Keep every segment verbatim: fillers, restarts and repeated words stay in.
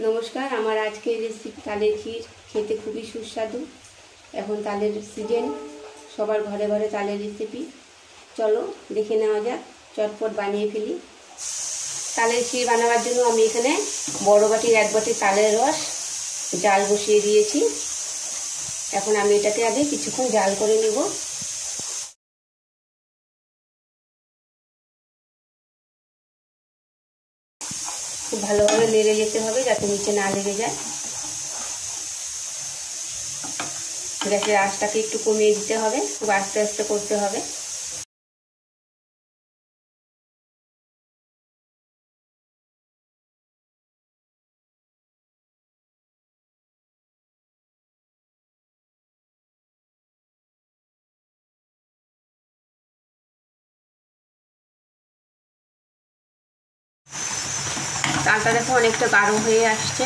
नमस्कार आमार आज के रेसिपि तालेर क्षीर खेते खूबी सुस्वादु एखन तालेर सीजन सबार घरे घरे तालेर रेसिपि चलो देखे नेওয়া যাক चटपट बनिए फिली। तालेर क्षीर बनाনোর জন্য আমি এখানে বড় বাটির এক বাটি তালের রস জাল বসিয়ে দিয়েছি। এখন আমি এটাকে আগে কিছুক্ষণ জাল করে নেব। खूब ভালোভাবে নেড়ে যেতে হবে যাতে নিচে না লেগে যায়। গ্যাসের আঁচটাকে একটু কমিয়ে দিতে হবে, খুব আস্তে আস্তে করতে হবে। তালটা দেখো অনেকটা গাঢ় হয়ে আসছে।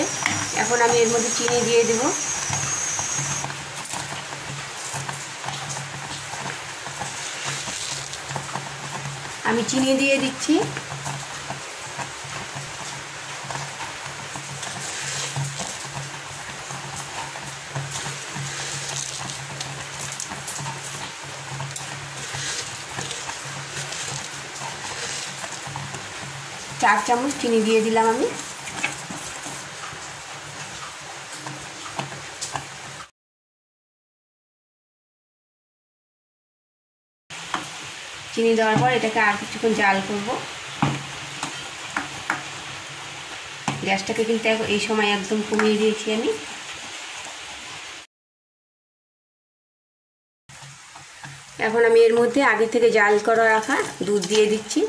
এখন আমি এর মধ্যে চিনি দিয়ে দেব। আমি চিনি দিয়ে দিচ্ছি। चार चामच चीनी दिए दिलाम आमी। चीनी देवार पर एटाके आर किछुक्षण जाल करब। ग्यासटाके किन्तु एई समय एकदम कमिए दिएछि आमी। एखन आमी एर मध्ये आगे थेके जाल करा राखा दूध दिए दिच्छि।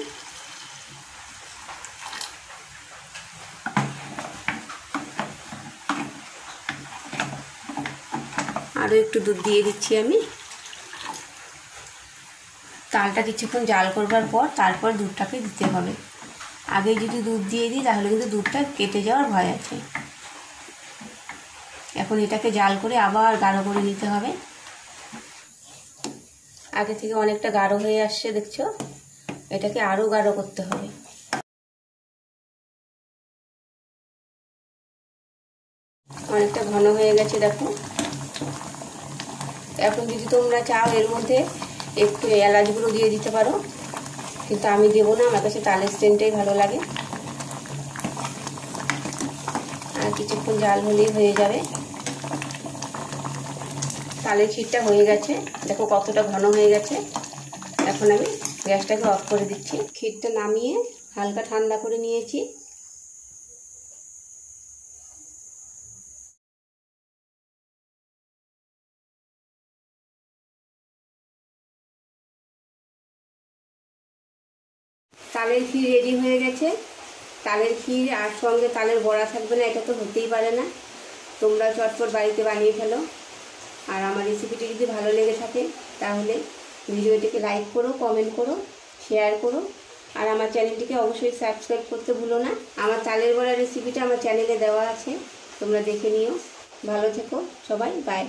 आरो एकटु दूध दिए दिচ্ছি আমি। তালটা কিছুক্ষণ জাল করবার পর তারপর দুধটাকে দিতে হবে। আগে যদি দুধ দিয়ে দিই তাহলে কিন্তু দুধটা কেটে যাওয়ার ভয় আছে। এখন এটাকে জাল করে আবার গাঢ় করে নিতে হবে। আগে থেকে অনেকটা গাঢ় হয়ে আসছে দেখছো, এটাকে আরো গাঢ় করতে হবে। অনেকটা ঘন হয়ে গেছে দেখো। এখন যদি তোমরা চাও এর মধ্যে একটু এলাচ গুঁড়ো দিয়ে দিতে পারো, কিন্তু আমি দেব না, আমার কাছে তালের সেন্টটাই ভালো লাগে। আর কিছুক্ষণ জাল হলেই হয়ে যাবে। তালের ক্ষীরটা হয়ে গেছে দেখো কতটা ঘন হয়ে গেছে। এখন আমি গ্যাসটাকে অফ করে দিচ্ছি। ক্ষীরটা নামিয়ে হালকা ঠান্ডা করে নিয়েছি। তালের ক্ষীর রেডি হয়ে গেছে। তালের ক্ষীর আর সঙ্গে তালের বড়া থাকবে না এটা তো হতেই পারে না। তোমরা চটপট বাড়িতে বানিয়ে ফেলো। আর আমার রেসিপিটি যদি ভালো লেগে থাকে তাহলে ভিডিওটিকে লাইক করো, কমেন্ট করো, শেয়ার করো। আর আমার চ্যানেলটিকে অবশ্যই সাবস্ক্রাইব করতে ভুলো না। আমার তালের বড়া রেসিপিটা আমার চ্যানেলে দেওয়া আছে, তোমরা দেখে নিও। ভালো থেকো সবাই, বাই।